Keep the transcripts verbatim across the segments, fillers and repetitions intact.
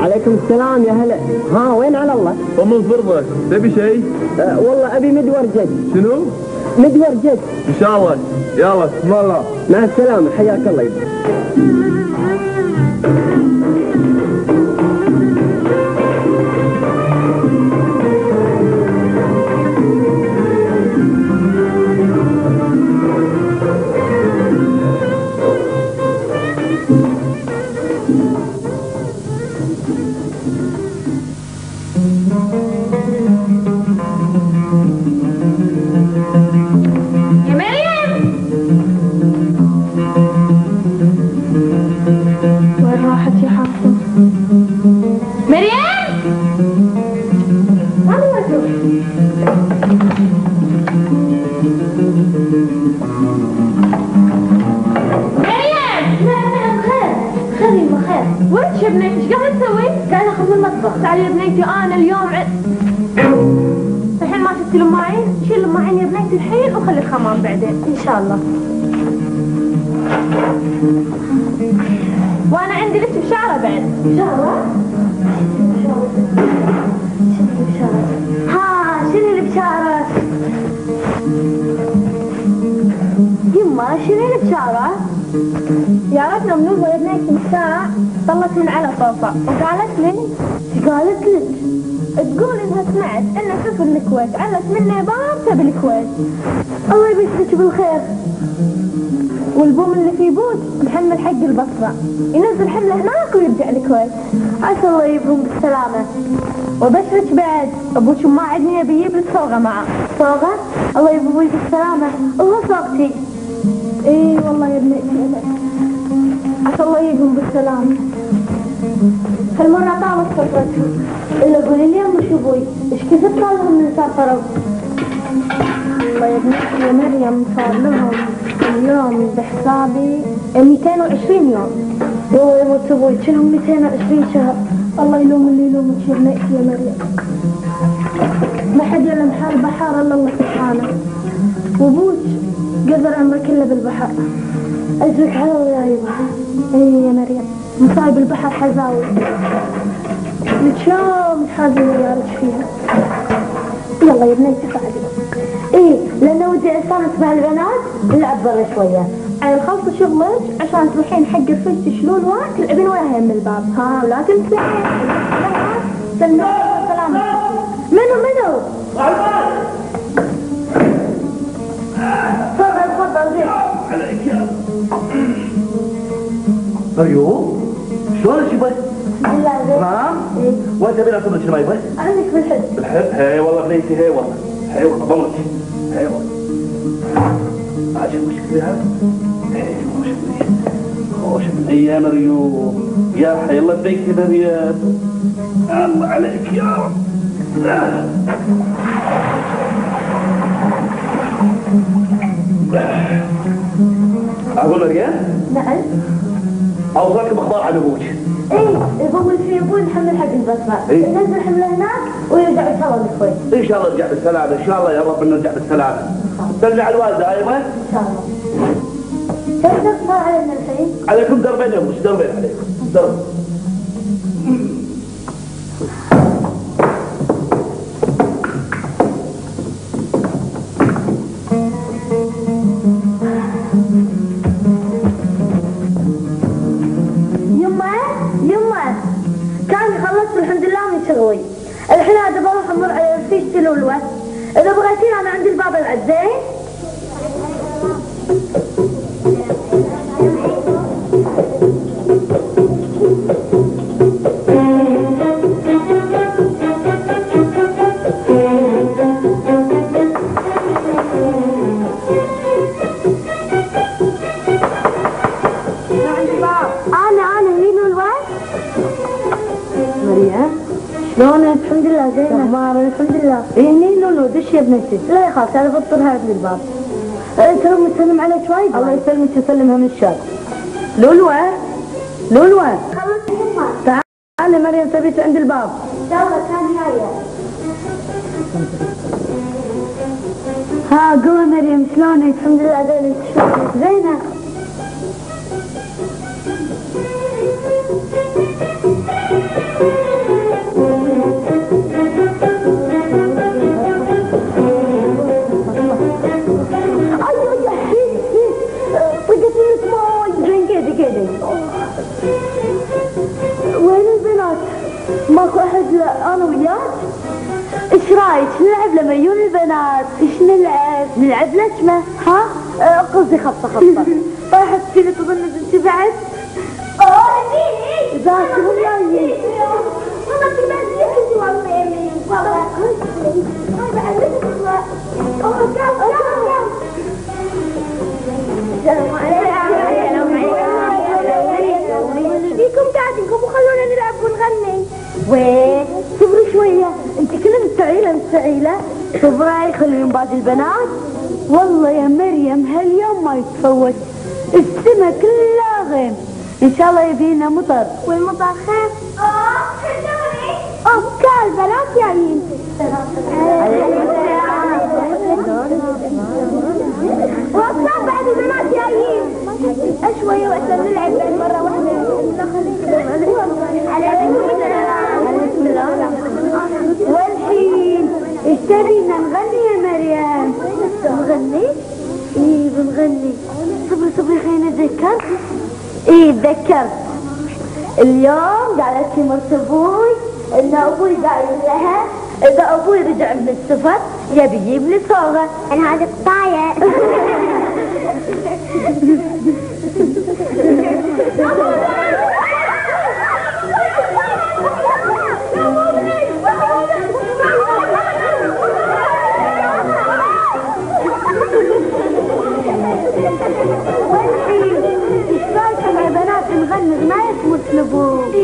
عليكم السلام يا هلا. ها وين على الله؟ ومن فرضك تبي شيء؟ أه والله ابي مدور جد. شنو؟ مدور جد. ان شاء الله. يلا بسم الله. مع السلامه حياك الله يبا. تعالي يا بنيتي انا اليوم ع... الحين ما شفتي لماعين؟ شيل لماعين يا بنيتي الحين وخلي الخمام بعدين ان شاء الله. وانا عندي لك بشعره بعد. بشعره؟ شنو بشعره؟ ها شنو البشعره؟ يما شنو البشعره؟ جارتنا منوبه يا بنيتي من ساعه طلت من على طوفه وقالت لي قالت لك تقول انها سمعت ان سفن الكويت علت منه بابته بالكويت. الله يبشرك بالخير. والبوم اللي في بود محمل حق البصره ينزل حمله هناك ويرجع الكويت. عسى الله يجيبهم بالسلامه. وبشرك بعد ابوك ما عدني ابي يجيب لك صوغه معه. صوغه؟ الله يجيبهم بالسلامه. وهو صوغتي. اي والله يا ابنتي عسى الله يجيبهم بالسلامه. هالمرة طالت فترتهم اللي قولي لي امي وش ابوي ايش كثر طالهم من سافروا. والله يا بنتي يا مريم صار لهم اليوم بحسابي مئتين وعشرين يوم. والله يا موت ابوي كلهم مئتين وعشرين شهر. الله يلوم اللي يلومك يا بنتي يا مريم. ما حد يعلم حال بحار الا الله سبحانه. وابوك قدر عمره كله بالبحر. أجرك حلو يا يبا. إيه يا مريم مصايب البحر حزاوي لتشام تحازم يارج فيها. يلا يا بني تفعلي. إيه لأنه ودي أستانس مع البنات نلعب برا شوية. أنا خلصت شغلك عشان تروحين حق الفرش تشلون وقت تلعبين ولا هم من الباب. ها لا تنسين. سلام سلام. منو منو؟ تفضل تفضل زين. عليك يا الله. أيوه شلونك يبا؟ بالله زين. نعم؟ إيه. وأنت بين عصبك شنو ما يبا؟ عندك بالحب. بالحب؟ هي والله بنيتي هي والله. هي والله ضمك. هي والله. عجب مشكلتها. هي مشكلتها. خوش من أيام ريوم. يا حي الله بيك يا مريم. الله عليك يا رب. أقول مريم؟ نعم. أوصاك بأخبار عن أبوك. إيه يقول في أبوي نحمل حق البصمة. إيه؟ ننزل حمله هناك ويرجع إن شاء الله بالكويت. إن شاء الله يرجع بالسلامة، إن شاء الله يا رب إنه يرجع بالسلامة. دلني على الوالدة أيضا؟ إن شاء الله. كم درب صار علينا الحين؟ عليكم دربين يا أبوش، دربين عليكم. درب. الحين هذا بروح امر على الفيش تلولوه. اذا بغيتين انا عندي الباب العزين. لا يخاف انا بطلها من الباب. انت امي تسلم عليك وايد. الله يسلمك ويسلمها من الشر. لولوه لولوه خلصت يما تعالي مريم تبيت عند الباب. ان شاء الله كان جايه. ها قوي مريم شلونك؟ الحمد لله زين. انت شلونك؟ زينه. ماكو احد انا وياك؟ ايش رايك نلعب لميون البنات؟ ايش نلعب؟ نلعب لجمه ها؟ قصدي خبطه خبطه. طاحت كذي تظن بنتي بعد؟ اوه هني ذاك هو جاي. والله في بعدي عندي والله يمين والله بعدك والله. اوه كاو كاو كاو. السلام عليكم. ليكم قاعدينكم وخلونا نلعب ونغني. وين؟ صبري شوية، انت كلها مستعيلة مستعيلة، صبري خلي من باقي البنات. والله يا مريم هاليوم ما يتفوت، السما كلها غيم، إن شاء الله يبينا مطر. والمطر خير. أوه شفتوني؟ أوه كا البنات جايين. وأصلا بعد البنات جايين. شوية وأصلا نلعب مرة واحدة. والحين ايش تبينا نغني يا مريم؟ نغني؟ ايه بنغني. صبري صبري خليني اتذكر. ايه تذكرت اليوم قالت لي مرت ابوي ان ابوي قايل لها اذا ابوي رجع من السفر يبي يجيب لي صاغه. انا هذه قطايه. اي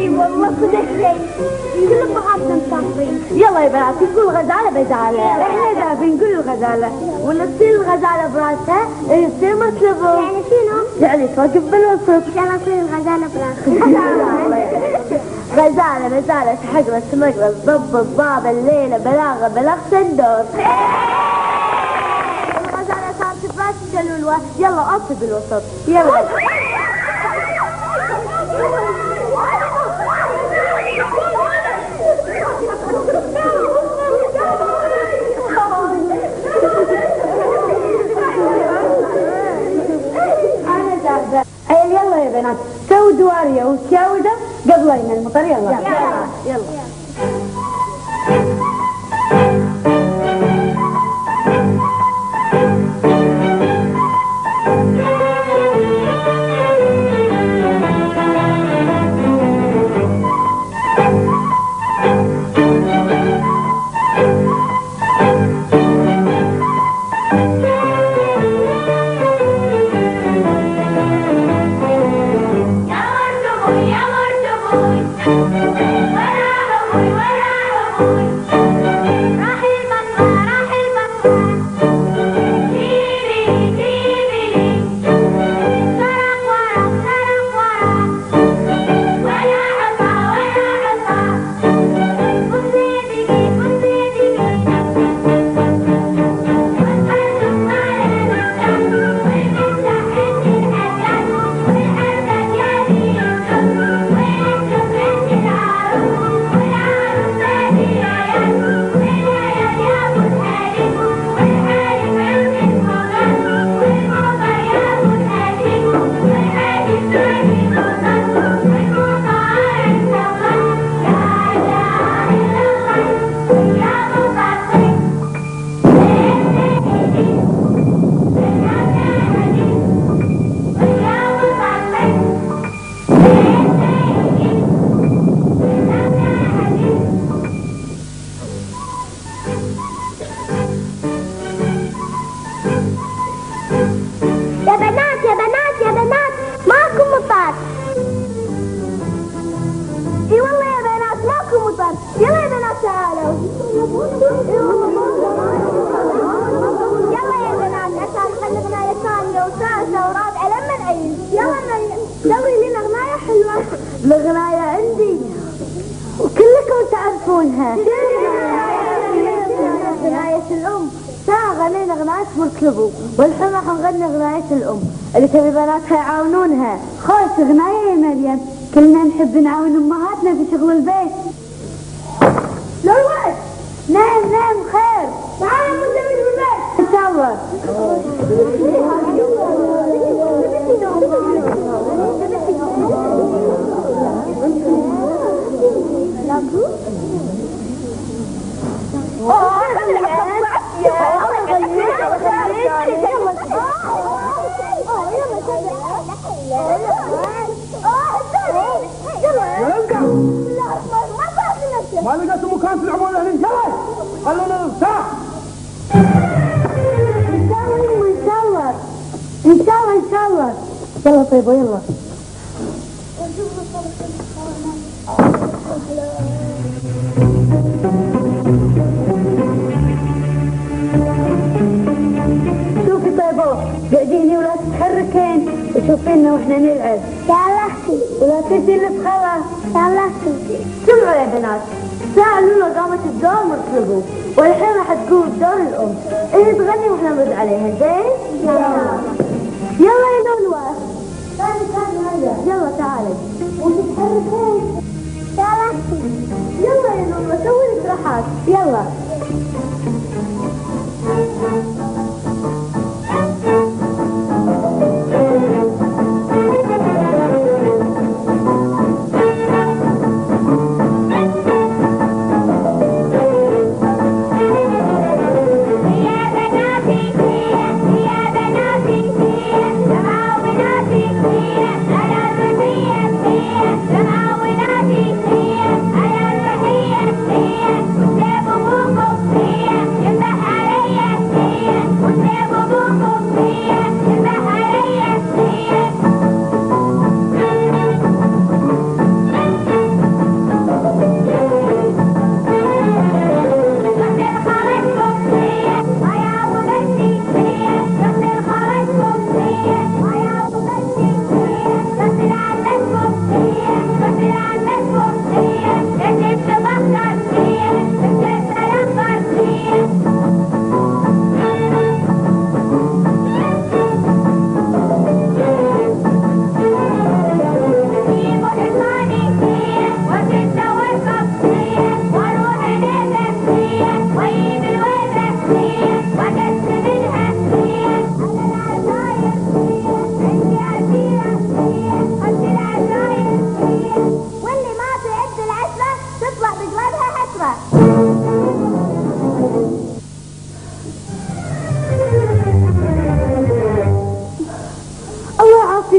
والله صدق زين. كل بغاتنا مصافين. يلا يا بنات نقول غزاله بزاله. احنا اذا بنقول الغزاله ولا تصير الغزاله براسها تصير مطلبه. يعني شنو؟ يعني توقف بالوسط. ان شاء الله تصير الغزاله براسها. غزاله بزاله تحقرس مقرس ضب الضابه الليله بلاغه بلغ سندوس. الغزاله صارت عسل الوسط. يلا قص بالوسط. يلا انا زعزع. يلا يا بنات سووا دواريه وسودة قبل ان المطر. يلا يلا يلا.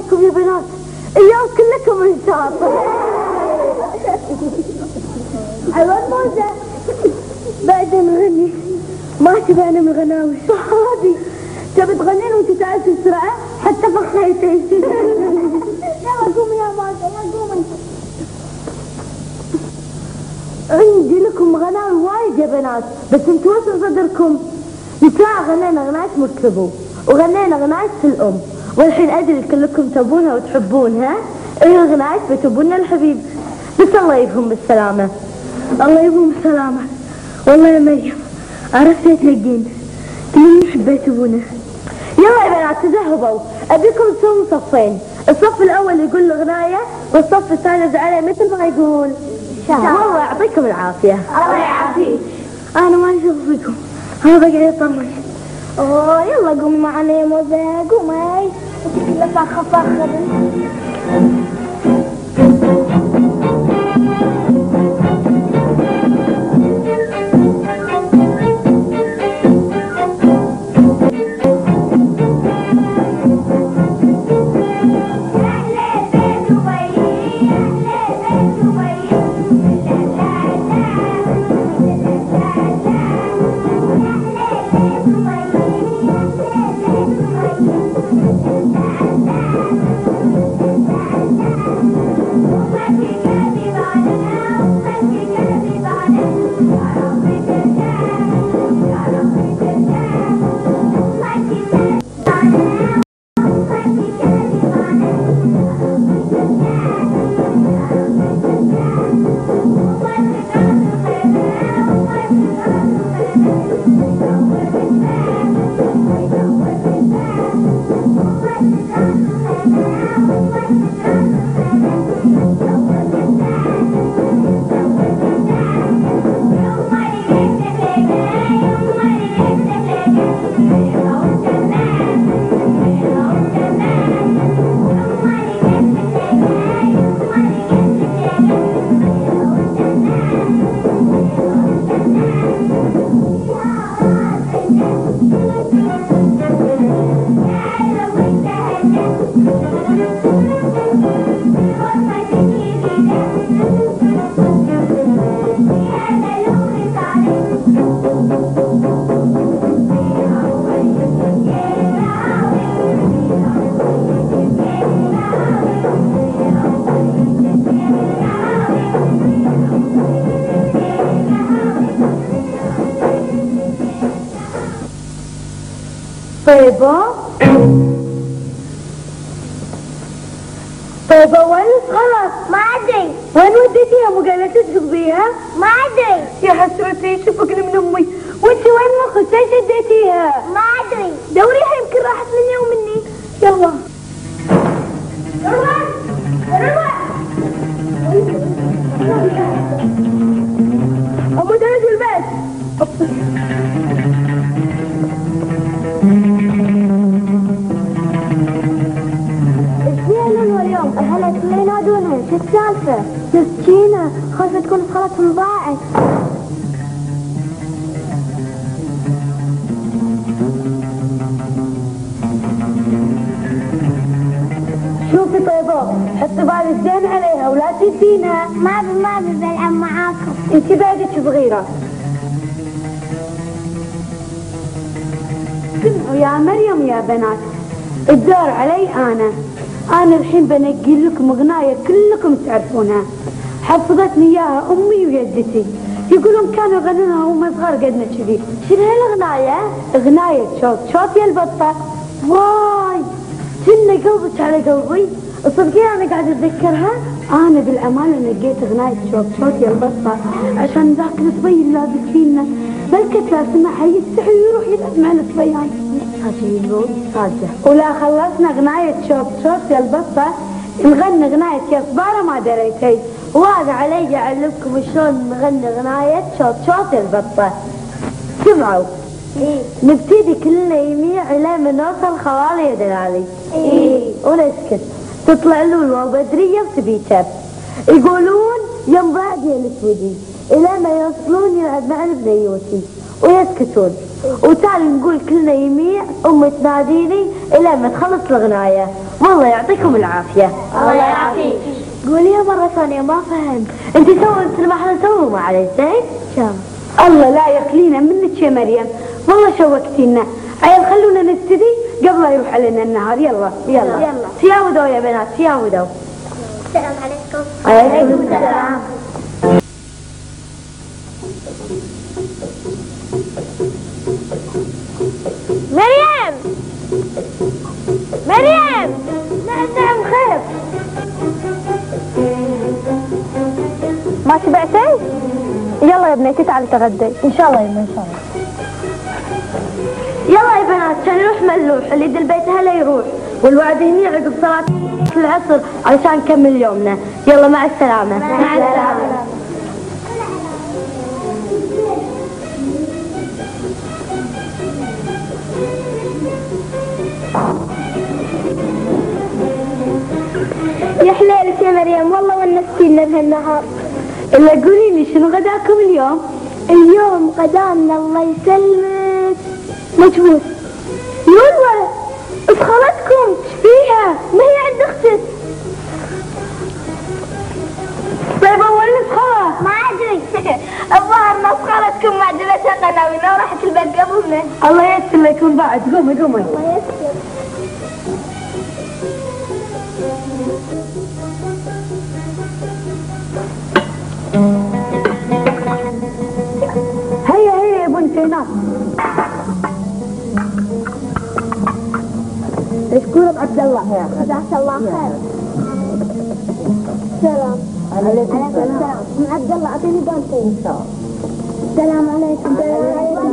إياكم يا بنات، إياكم لكم رجال. حلوة موزة. بعدين نغني، ما شبعنا من الغناوي. صحابي، تبي تغنين وأنت تعيشي بسرعة حتى فخها يتعيشي. يلا قومي يا موزة، يلا قومي. عندي لكم غناوي وايد يا بنات، بس انتوا وسعوا صدركم. من ساعة غنينا غناية مركبوا، وغنينا غناية في الأم، والحين أدري كلكم تبونها وتحبونها، هي غناية بتبونا الحبيب، بس الله يجيبهم بالسلامة. الله يجيبهم بالسلامة. والله يا مريم عرفتي تلقين، كلني حبيت أبونا. يلا يا بنات تذهبوا، أبيكم تسوون صفين، الصف الأول يقول الغناية، والصف الثاني يرد عليه مثل ما يقول. والله يعطيكم العافية. الله يعافيك. أنا ما أشوف فيكم، أنا بقعد أطمن. أوه يلا قومي معنا يا موزة، قومي. فخ فخر. طيبة طيبة وين الغلط؟ ما ادري. وين وديتيها؟ مو قالت تشبك بيها؟ ما ادري. يا حسرتي شبكني من امي. وانت وين مخك؟ ليش اديتيها؟ ما ادري. دوريها يمكن راحت مني ومني. يلا روح روح. امو درج البيت. شو السالفة؟ مسكينة خايفة تكون فخرتهم ضاعت. شوفي طيبة، حطي بالك زين عليها ولا تدينها. ما ابي ما ابي بلعب معاكم. انتي بعدك صغيرة. سمعوا يا مريم يا بنات، الدور علي أنا. أنا الحين بنقي لكم غناية كلكم تعرفونها، حفظتني إياها أمي وجدتي، يقولون كانوا يغنونها وهم صغار قدنا كذي. شنو هالغناية؟ غناية شوط شوط يا البطة. واي كنا قلبك على قلبي، صدقين أنا قاعدة أتذكرها. أنا بالأمانة نقيت غناية شوط شوط يا البطة عشان ذاك الصبي اللابس فينا، بلكت لا سمحها يستحي ويروح يلعب مع الصبيان. ولا خلصنا غناية شوط شوط يا البطة، نغني غناية يا صبارة ما دريتي. وهذا علي اعلمكم شلون نغني غناية شوط شوط يا البطة. سمعوا؟ إيه. نبتدي كلنا يميع الى ما نوصل خوالي يا دلالي. إيه. ونسكت، تطلع لولو بدرية وتبيتب، يقولون يم بعد يا الاسودي، الى ما يوصلون يلعب معنا بنيوتي ويسكتون. وتالي نقول كلنا يميع أمي تناديني إلى ما تخلص الغناية، والله يعطيكم العافية. الله يعافيك. قوليها مرة ثانية ما فهمت. انت سووا مثل ما احنا نسوي ما عليك زين؟ شام. الله لا يخلينا منك يا مريم، والله شوقتينا. عيال خلونا نبتدي قبل لا يروح علينا النهار. يلا يلا يلا. سياودوا يا بنات سياودوا. السلام عليكم. وعليكم السلام. مريم مريم نعم خير ما شبعتي؟ يلا يا بنتي تعالي تغدي ان شاء الله يما ان شاء الله. يلا يا بنات عشان نروح ملوح اللي يد البيت هلا يروح والوعد هني عقب صلاة العصر علشان نكمل يومنا. يلا مع السلامة. مع السلامة. يا حليلك يا مريم والله ونستينا بهالنهار. الا قولي لي شنو غداكم اليوم؟ اليوم غدامنا الله يسلمك مجبوس. يلا اصخرتكم فيها ما هي عند اختك. طيب اول مسخره ما ادري الظاهر مسخرتكم ما عجبتها قناوينا وراحت البيت قبلنا. الله يسلمكم لكم بعد. قومي قومي. الله يسلمك. هيا هيا يا بنتي ناس اشكرك عبد الله يا اخي. جزاك الله خير. سلام عليكم. السلام من عبد الله اعطيني بنتي ان شاء الله. السلام عليكم. السلام عليكم.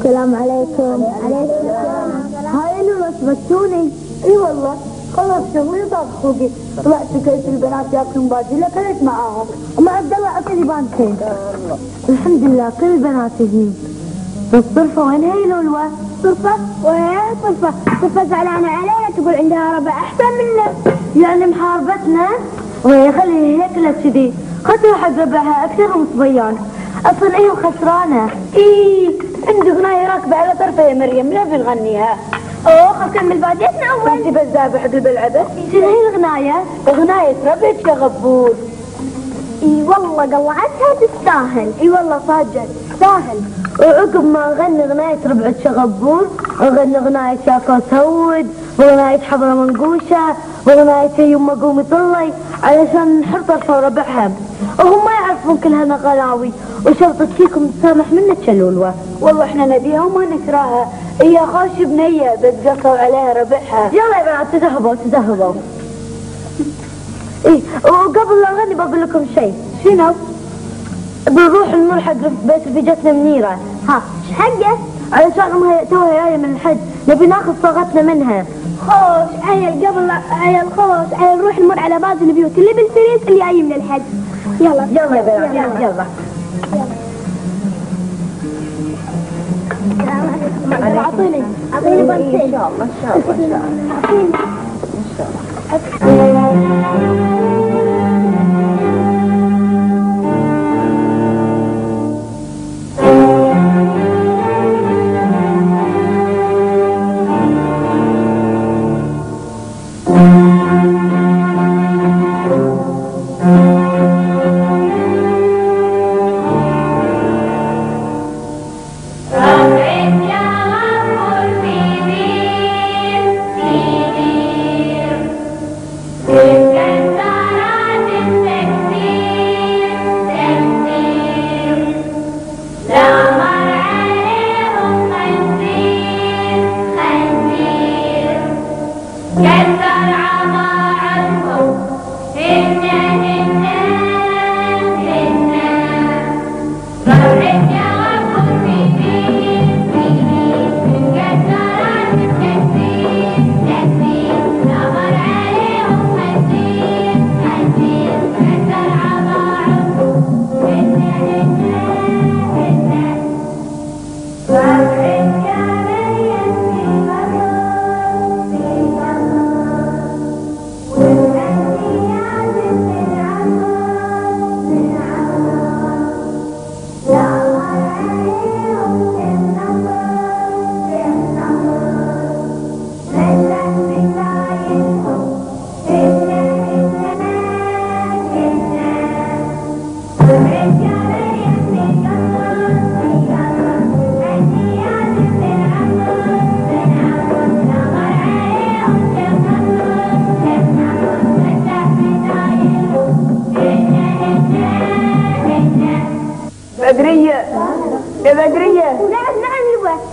السلام عليكم. عليكم السلام. هاي اللي رسمتوني. اي والله خلاص شغلي طاب خوقي طلعت كيف البنات ياكلون باجي لك كلت معاهم. ام عبد الله اعطيني بانتين. الحمد لله كل البنات هني. الصرفه وين هي لولوه؟ صرفه وين صرفه؟ صرفه زعلانه علينا تقول عندها ربع احسن منا يعني محاربتنا وهي خلي هيك لا كذي خسرت ربعها اكثر من صبيان اصلا هي خسرانه. اي عندي غنايه راكبه على طرفها يا مريم لا بنغنيها. اوه خل نكمل باديتنا اول. انت بزابه حق البلعبه. شنو هي الغنايه؟ غنايه ربعك يا غبور. اي والله قلعتها تستاهل. اي والله صدق تستاهل. وعقب ما غني غنايه ربعك يا غبور غني غنايه يا كوسود وغنايه حضره منقوشه وغنايه يما قومي طلي علشان نحر طرفها وربعها وهم ما يعرفون كلها غلاوي وشرطت فيكم تسامح منا تشلولوه. والله احنا نبيها وما نكرهها هي خوش بنيه بس قصوا عليها ربعها. يلا يا بنات تذهبوا تذهبوا. ايه وقبل لا اغني بقول لكم شيء. شنو؟ بنروح نمر حق بيت رفيجتنا منيره. ها ايش حقه؟ علشان امها توها جايه من الحج نبي ناخذ صاغتنا منها. خوش عيل قبل عيل خوش عيل نروح نمر على باز البيوت اللي بالفريس اللي جايه من الحج. يلا يلا يا بنات يلا يلا. اعطيني اعطيني بنتين ان شاء الله ان شاء الله ان شاء الله. اعطيني ان شاء الله. Thank you.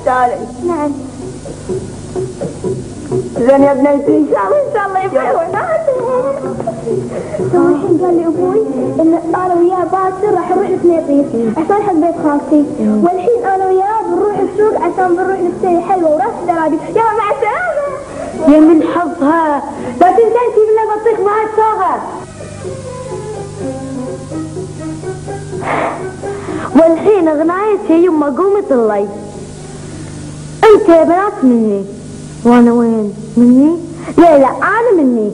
تعالي. نعم. زين يا بنيتي. ان شاء الله ان شاء الله يفرحون. هو الحين قال لي ابوي ان انا وياه باكر راح نروح لبنيطيس عشان حق بيت خالتي، والحين انا وياه بنروح السوق عشان بنروح نشتري حلوى وراس دلابي. يلا مع السلامه. يا من حظها، لا تنسين تجيب لنا بطيخ مع الصاغر. والحين اغنايتي يما قومت اللي انت يا بنات مني. وانا وين؟ مني؟ لا لا انا مني.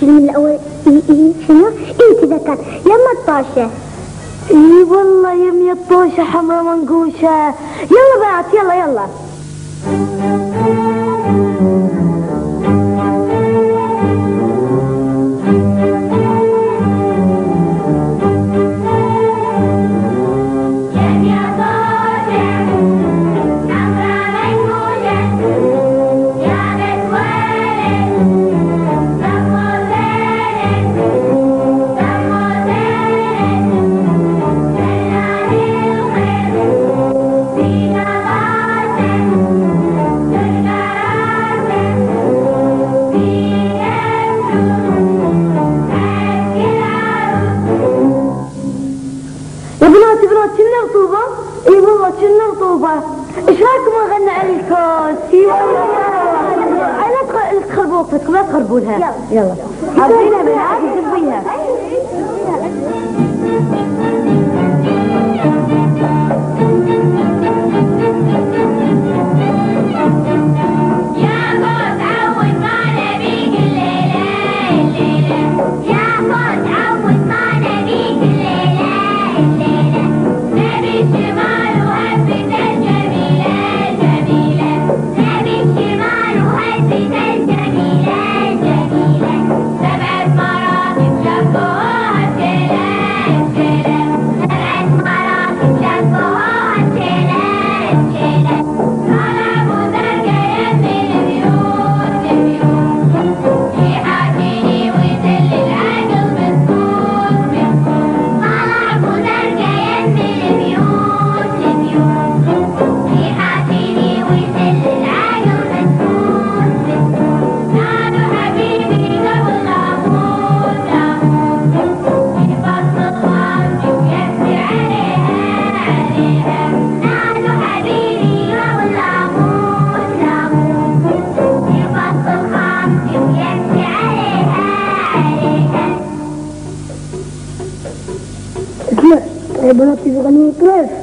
شنو من الاول؟ اي اي شنو؟ اي كذا كان يما الطاشه. اي والله يمي الطاشه حمراء منقوشه. يلا بنات يلا يلا. لا تخربونها. يلا يلا حاضرينها بالعافيه تزبيها. Bueno, si yo gané un tres.